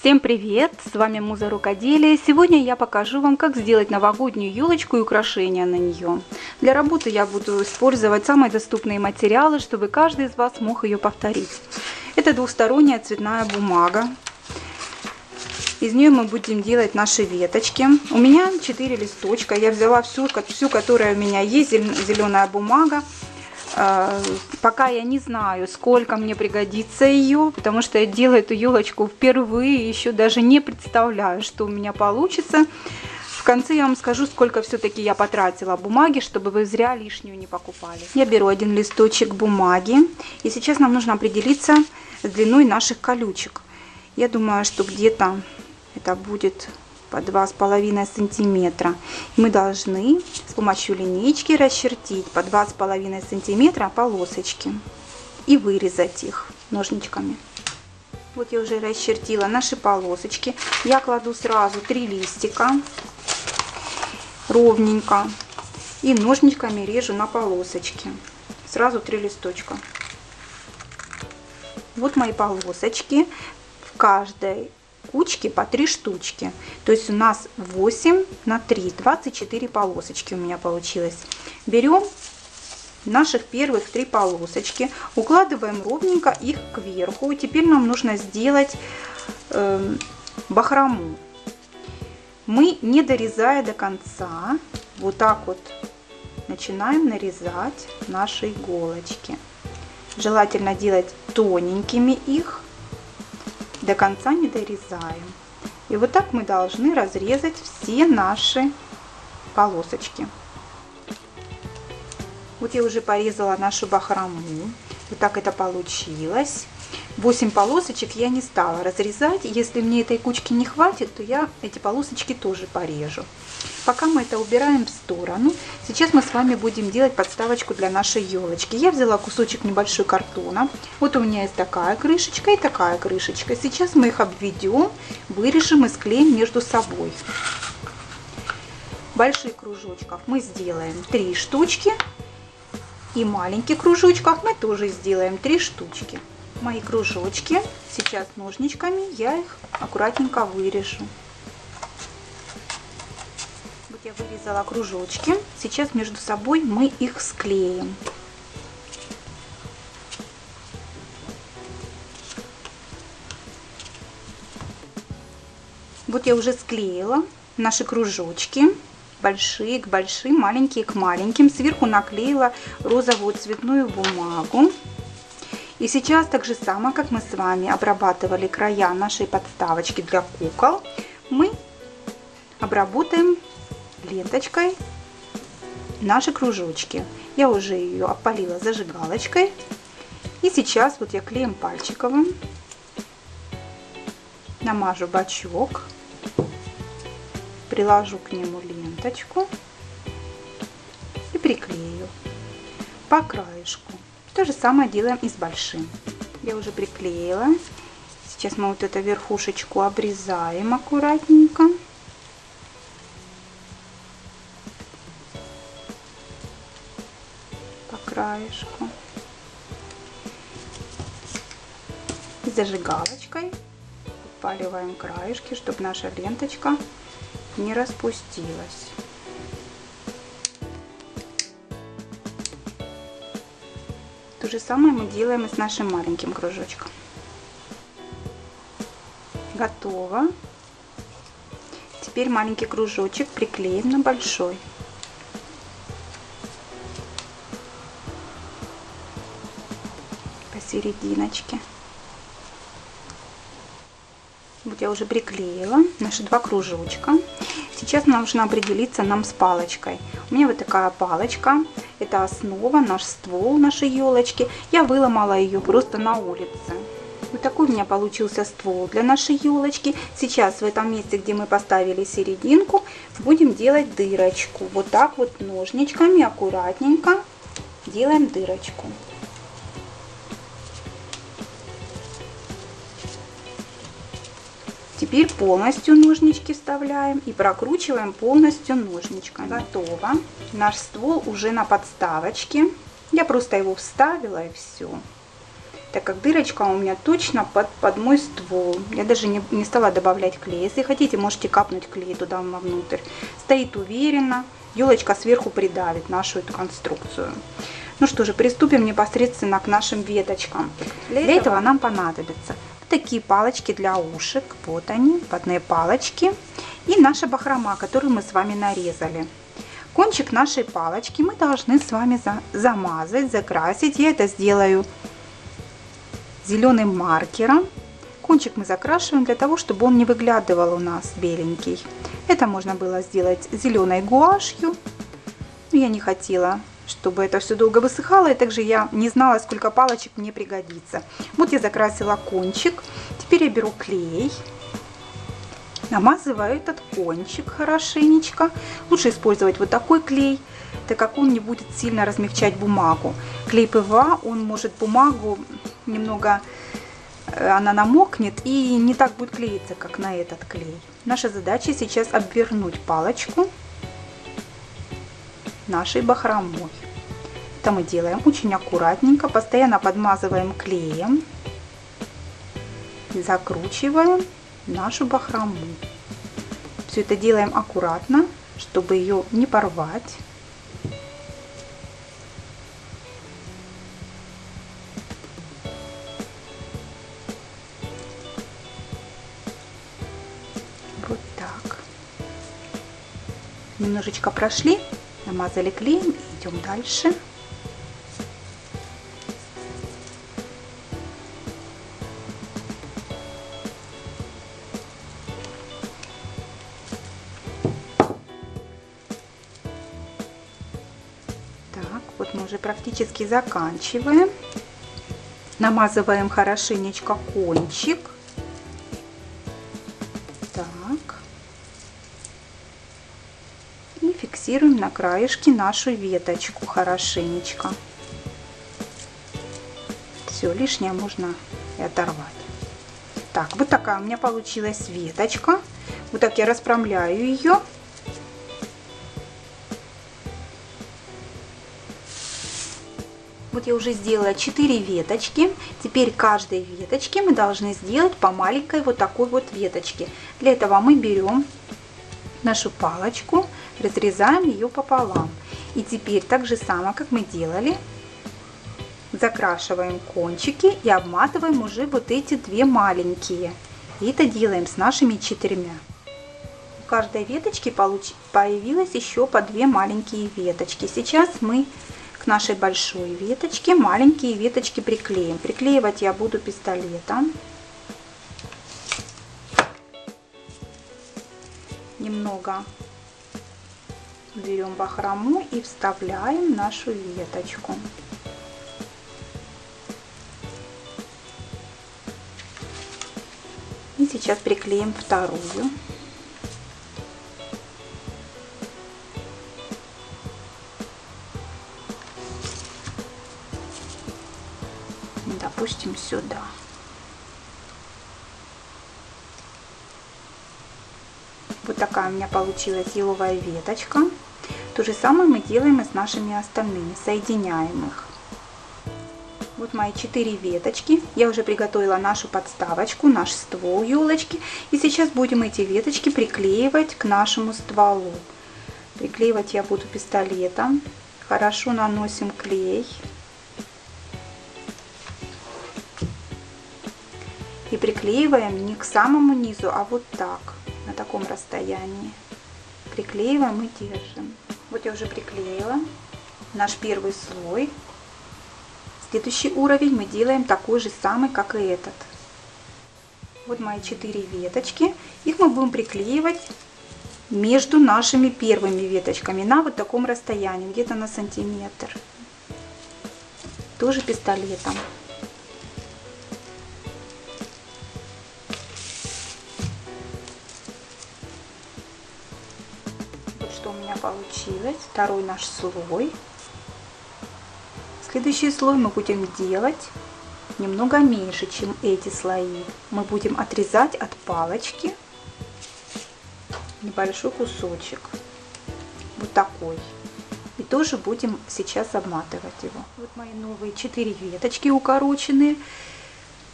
Всем привет! С вами Муза Рукоделия. Сегодня я покажу вам, как сделать новогоднюю елочку и украшения на нее. Для работы я буду использовать самые доступные материалы, чтобы каждый из вас мог ее повторить. Это двухсторонняя цветная бумага. Из нее мы будем делать наши веточки. У меня 4 листочка. Я взяла всю, которая у меня есть, зеленая бумага. Пока я не знаю, сколько мне пригодится ее, потому что я делаю эту елочку впервые, еще даже не представляю, что у меня получится. В конце я вам скажу, сколько все-таки я потратила бумаги, чтобы вы зря лишнюю не покупали. Я беру один листочек бумаги, и сейчас нам нужно определиться с длиной наших колючек. Я думаю, что где-то это будет по 2,5 сантиметра. Мы должны с помощью линейки расчертить по 2,5 сантиметра полосочки и вырезать их ножничками. Вот я уже расчертила наши полосочки. Я кладу сразу 3 листика ровненько и ножничками режу на полосочки. Сразу 3 листочка. Вот мои полосочки. В каждой кучки по 3 штучки, то есть у нас 8 на 3, 24 полосочки у меня получилось. Берем наших первых 3 полосочки, укладываем ровненько их кверху. Теперь нам нужно сделать бахрому. Мы, не дорезая до конца, вот так вот начинаем нарезать наши иголочки. Желательно делать тоненькими их, до конца не дорезаем. И вот так мы должны разрезать все наши полосочки. Вот я уже порезала нашу бахрому. Вот так это получилось. 8 полосочек я не стала разрезать. Если мне этой кучки не хватит, то я эти полосочки тоже порежу. Пока мы это убираем в сторону, сейчас мы с вами будем делать подставочку для нашей елочки. Я взяла кусочек небольшой картона. Вот у меня есть такая крышечка и такая крышечка. Сейчас мы их обведем, вырежем и склеим между собой. Больших кружочков мы сделаем 3 штучки. И маленьких кружочков мы тоже сделаем 3 штучки. Мои кружочки сейчас ножничками я их аккуратненько вырежу. Вот я вырезала кружочки, сейчас между собой мы их склеим. Вот я уже склеила наши кружочки, большие к большим, маленькие к маленьким. Сверху наклеила розовую цветную бумагу. И сейчас так же само, как мы с вами обрабатывали края нашей подставочки для кукол, мы обработаем ленточкой наши кружочки. Я уже ее опалила зажигалочкой. И сейчас вот я клеем пальчиковым намажу бачок, приложу к нему ленточку и приклею по краешку. То же самое делаем и с большим. Я уже приклеила. Сейчас мы вот эту верхушечку обрезаем аккуратненько. По краешку. И зажигалочкой подпаливаем краешки, чтобы наша ленточка не распустилась. То же самое мы делаем и с нашим маленьким кружочком. Готово. Теперь маленький кружочек приклеим на большой. Посерединочке. Вот я уже приклеила наши 2 кружочка. Сейчас нам нужно определиться нам с палочкой. У меня вот такая палочка. Это основа, наш ствол нашей елочки. Я выломала ее просто на улице. Вот такой у меня получился ствол для нашей елочки. Сейчас в этом месте, где мы поставили серединку, будем делать дырочку. Вот так вот ножничками аккуратненько делаем дырочку. Теперь полностью ножнички вставляем и прокручиваем полностью ножничками. Готово. Наш ствол уже на подставочке. Я просто его вставила и все. Так как дырочка у меня точно под мой ствол. Я даже не стала добавлять клей. Если хотите, можете капнуть клей туда вовнутрь. Стоит уверенно. Елочка сверху придавит нашу эту конструкцию. Ну что же, приступим непосредственно к нашим веточкам. Для этого нам понадобятся вот такие палочки для ушек. Вот они, ватные палочки. И наша бахрома, которую мы с вами нарезали. Кончик нашей палочки мы должны с вами замазать, закрасить. Я это сделаю зеленым маркером. Кончик мы закрашиваем для того, чтобы он не выглядывал у нас беленький. Это можно было сделать зеленой гуашью. Но я не хотела, чтобы это все долго высыхало. И также я не знала, сколько палочек мне пригодится. Вот я закрасила кончик. Теперь я беру клей. Намазываю этот кончик хорошенечко. Лучше использовать вот такой клей, так как он не будет сильно размягчать бумагу. Клей ПВА, он может бумагу немного, она намокнет и не так будет клеиться, как на этот клей. Наша задача сейчас обвернуть палочку нашей бахромой. Это мы делаем очень аккуратненько, постоянно подмазываем клеем, закручиваем нашу бахрому. Все это делаем аккуратно, чтобы ее не порвать. Вот так. Немножечко прошли, намазали клеем и идем дальше. Практически заканчиваем, намазываем хорошенечко кончик. Так. И фиксируем на краешке нашу веточку хорошенечко. Все лишнее можно и оторвать. Так, вот такая у меня получилась веточка. Вот так я расправляю ее. Вот я уже сделала 4 веточки. Теперь каждой веточке мы должны сделать по маленькой вот такой вот веточке. Для этого мы берем нашу палочку, разрезаем ее пополам. И теперь так же само, как мы делали, закрашиваем кончики и обматываем уже вот эти две маленькие. И это делаем с нашими 4. У каждой веточки появилось еще по 2 маленькие веточки. Сейчас мы к нашей большой веточке маленькие веточки приклеим. Приклеивать я буду пистолетом. Немного берем бахрому и вставляем нашу веточку. И сейчас приклеим вторую. Допустим, сюда. Вот такая у меня получилась еловая веточка. То же самое мы делаем и с нашими остальными, соединяем их. Вот мои 4 веточки. Я уже приготовила нашу подставочку, наш ствол елочки. И сейчас будем эти веточки приклеивать к нашему стволу. Приклеивать я буду пистолетом. Хорошо наносим клей. И приклеиваем не к самому низу, а вот так, на таком расстоянии. Приклеиваем и держим. Вот я уже приклеила наш первый слой. Следующий уровень мы делаем такой же самый, как и этот. Вот мои 4 веточки. Их мы будем приклеивать между нашими первыми веточками на вот таком расстоянии, где-то на сантиметр. Тоже пистолетом. Вот что у меня получилось. Второй наш слой. Следующий слой мы будем делать немного меньше, чем эти слои. Мы будем отрезать от палочки небольшой кусочек, вот такой, и тоже будем сейчас обматывать его. Вот мои новые 4 веточки укороченные,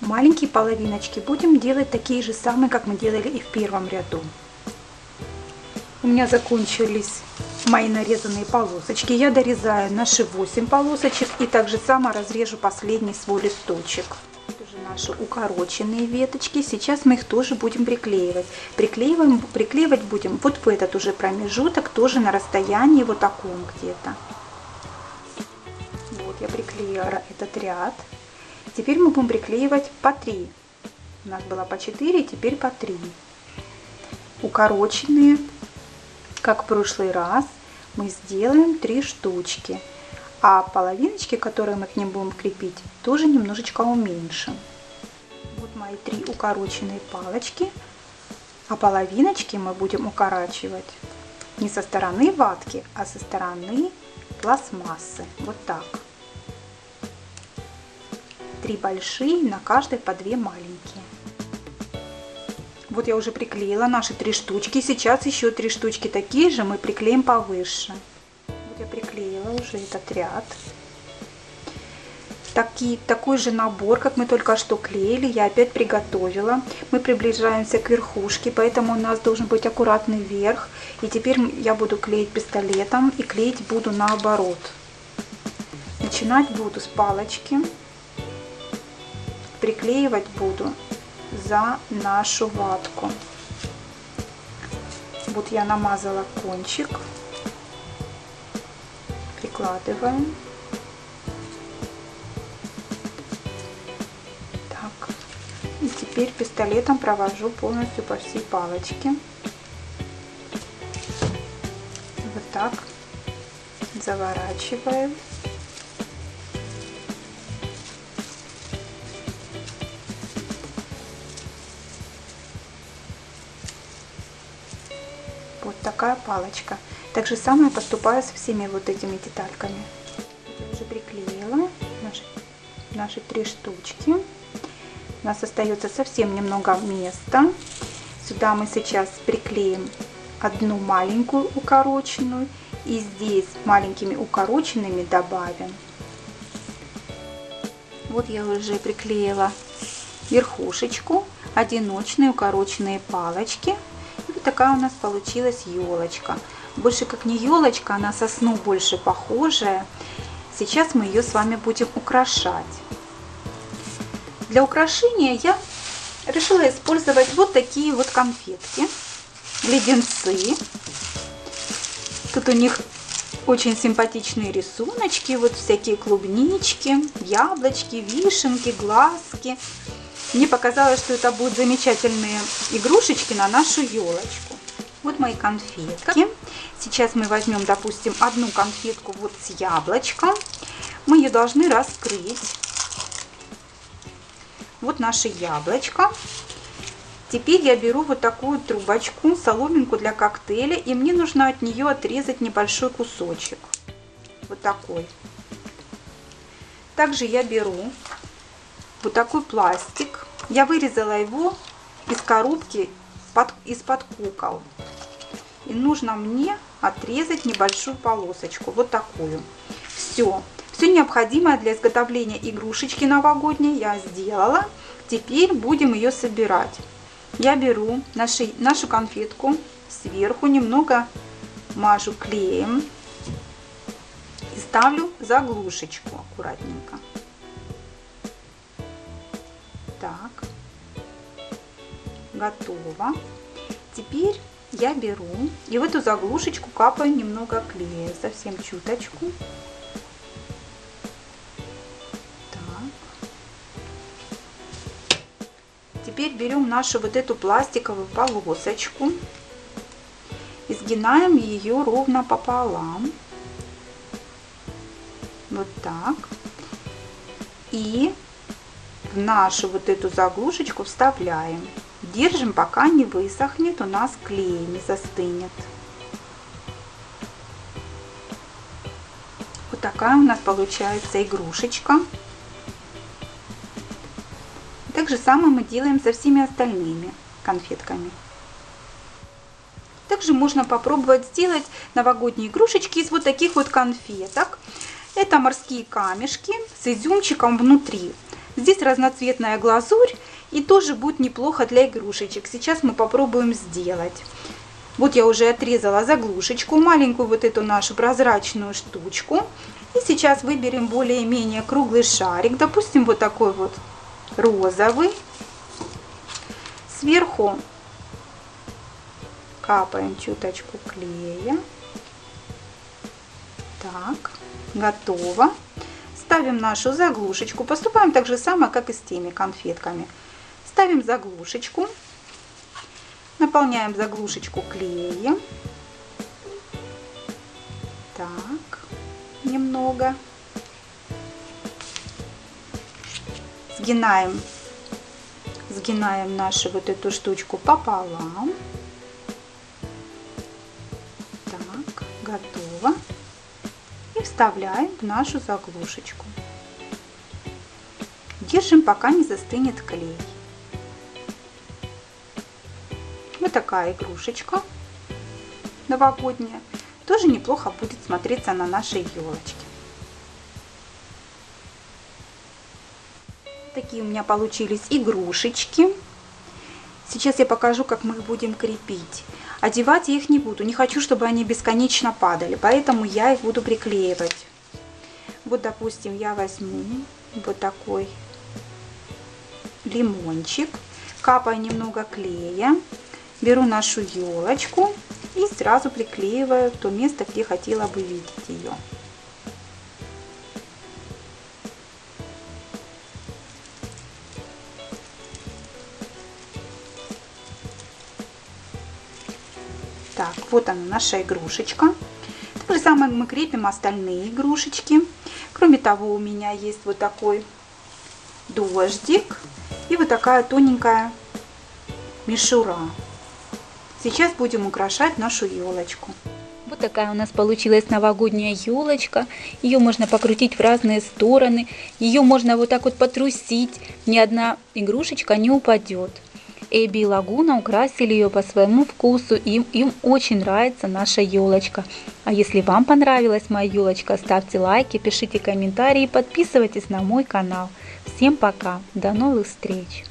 маленькие половиночки. Будем делать такие же самые, как мы делали и в первом ряду. У меня закончились мои нарезанные полосочки. Я дорезаю наши 8 полосочек и также само разрежу последний свой листочек. Наши укороченные веточки, сейчас мы их тоже будем приклеивать. Приклеивать будем вот в этот уже промежуток, тоже на расстоянии вот таком где-то. Вот я приклеила этот ряд. Теперь мы будем приклеивать по 3. У нас было по 4, теперь по 3. Укороченные, как в прошлый раз, мы сделаем 3 штучки. А половиночки, которые мы к ним будем крепить, тоже немножечко уменьшим. Вот мои 3 укороченные палочки, а половиночки мы будем укорачивать не со стороны ватки, а со стороны пластмассы. Вот так. 3 большие, на каждой по 2 маленькие. Вот я уже приклеила наши 3 штучки, сейчас еще 3 штучки такие же мы приклеим повыше. Я приклеила уже этот ряд. Такой же набор, как мы только что клеили, я опять приготовила. Мы приближаемся к верхушке, поэтому у нас должен быть аккуратный верх. И теперь я буду клеить пистолетом и клеить буду наоборот. Начинать буду с палочки. Приклеивать буду за нашу ватку. Вот я намазала кончик. Прикладываем. Так. И теперь пистолетом провожу полностью по всей палочке. Вот так. Заворачиваем. Вот такая палочка. Так же самое поступаю со всеми вот этими детальками. Я уже приклеила наши 3 штучки. У нас остается совсем немного места. Сюда мы сейчас приклеим одну маленькую укороченную. И здесь маленькими укороченными добавим. Вот я уже приклеила верхушечку. Одиночные укороченные палочки. И вот такая у нас получилась елочка. Больше как не елочка, она сосну больше похожая. Сейчас мы ее с вами будем украшать. Для украшения я решила использовать вот такие вот конфетки, леденцы. Тут у них очень симпатичные рисуночки, вот всякие клубнички, яблочки, вишенки, глазки. Мне показалось, что это будут замечательные игрушечки на нашу елочку. Вот мои конфетки. Сейчас мы возьмем, допустим, одну конфетку вот с яблочком. Мы ее должны раскрыть. Вот наше яблочко. Теперь я беру вот такую трубочку, соломинку для коктейля. И мне нужно от нее отрезать небольшой кусочек. Вот такой. Также я беру вот такой пластик. Я вырезала его из коробки из-под кукол. И нужно мне отрезать небольшую полосочку, вот такую. Все необходимое для изготовления игрушечки новогодней я сделала. Теперь будем ее собирать. Я беру нашу конфетку сверху, немного мажу клеем и ставлю заглушечку аккуратненько. Так, готово. Теперь я беру и в эту заглушечку капаю немного клея, совсем чуточку. Так. Теперь берем нашу вот эту пластиковую полосочку изгибаем ее ровно пополам, вот так, и в нашу вот эту заглушечку вставляем, держим, пока не высохнет у нас клей, не застынет. Вот такая у нас получается игрушечка. Так же самое мы делаем со всеми остальными конфетками. Также можно попробовать сделать новогодние игрушечки из вот таких вот конфеток. Это морские камешки с изюмчиком внутри. Здесь разноцветная глазурь и тоже будет неплохо для игрушечек. Сейчас мы попробуем сделать. Вот я уже отрезала заглушечку, маленькую вот эту нашу прозрачную штучку. И сейчас выберем более-менее круглый шарик, допустим, вот такой вот розовый. Сверху капаем чуточку клея. Так, готово. Ставим нашу заглушечку, поступаем так же самое, как и с теми конфетками. Ставим заглушечку. Наполняем заглушечку клеем, так, немного, сгибаем нашу вот эту штучку пополам, так, готово, и вставляем в нашу заглушечку, держим, пока не застынет клей. Вот такая игрушечка новогодняя тоже неплохо будет смотреться на нашей елочке. Такие у меня получились игрушечки. Сейчас я покажу, как мы их будем крепить. Одевать я их не буду, не хочу, чтобы они бесконечно падали, поэтому я их буду приклеивать. Вот, допустим, я возьму вот такой лимончик, капаю немного клея. Беру нашу елочку и сразу приклеиваю то место, где хотела бы видеть ее. Так, вот она, наша игрушечка. Так же самое мы крепим остальные игрушечки. Кроме того, у меня есть вот такой дождик и вот такая тоненькая мишура. Сейчас будем украшать нашу елочку. Вот такая у нас получилась новогодняя елочка. Ее можно покрутить в разные стороны. Ее можно вот так вот потрусить. Ни одна игрушечка не упадет. Эбби и Лагуна украсили ее по своему вкусу. Им очень нравится наша елочка. А если вам понравилась моя елочка, ставьте лайки, пишите комментарии, подписывайтесь на мой канал. Всем пока. До новых встреч.